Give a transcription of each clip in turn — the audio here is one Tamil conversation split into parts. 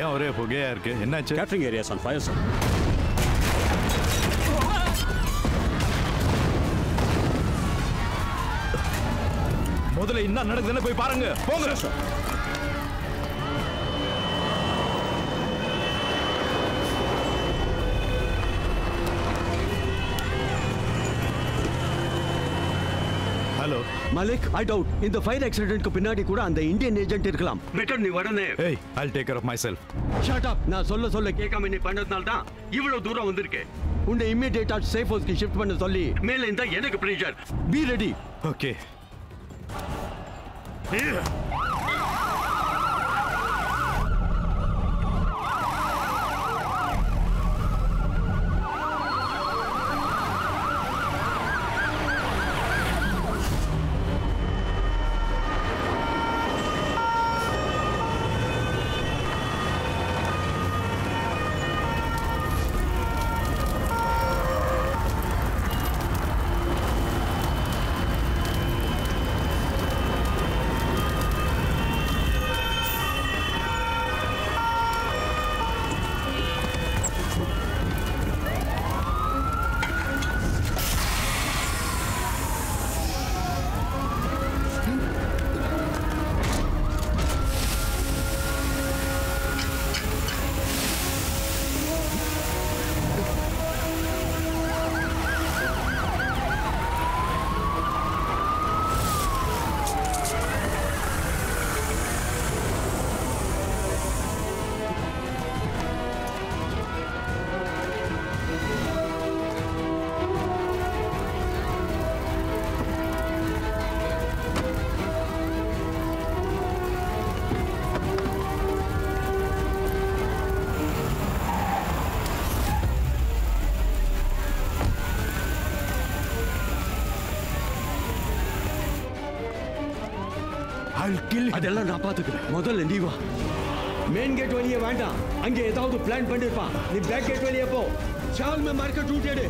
ஏன் ஒரே புகையா இருக்கு? என்னாச்சு? Catering areas on fire sir. முதல்ல என்ன நடக்குதுன்னு போய் பாருங்க. போங்க sir. Hello Malik, I doubt இந்த ஃபயர் ஆக்சிடென்ட்க்கு பின்னாடி கூட அந்த இந்தியன் ஏஜென்ட் இருக்கலாம். பெட்டர் நீ வரனே. ஏய், I'll take care of myself. Shut up. நான் சொல்ல கேட்காம நீ பண்ணதுனால தான் இவ்வளவு தூரம் வந்திருக்கேன். உன்னை இமிடியேட்டா சேஃப் ஹவுஸ்க்கு ஷிஃப்ட் பண்ண சொல்லி மேல இருந்தா எனக்கு பிரஷர். பீ ரெடி. ஓகே. அதெல்லாம் நான் பாத்துக்கிறேன். முதல்ல நீ வா. மெயின் கேட் வழியே வேண்டாம், அங்கே ஏதாவது பிளான் பண்ணிருப்பான். நீ பேக் கேட் வழியே போ. சால்மே மார்க்கெட் ரூட் எடு.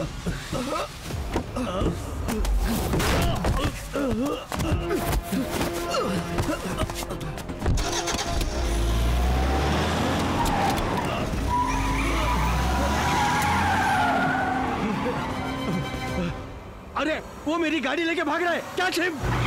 अरे वो मेरी गाड़ी लेके भाग रहा है क्या छिप।